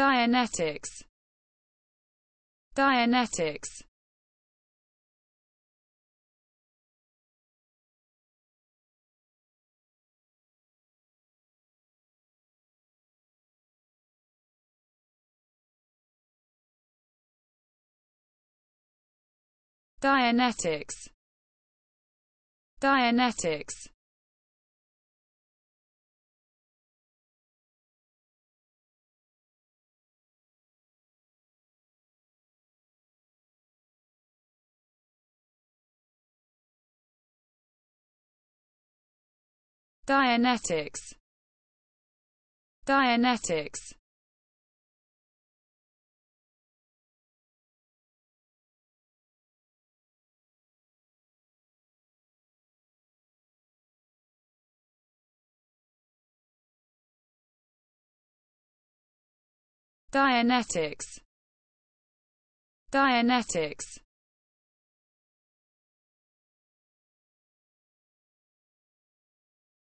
Dianetics. Dianetics. Dianetics. Dianetics. Dianetics. Dianetics. Dianetics. Dianetics.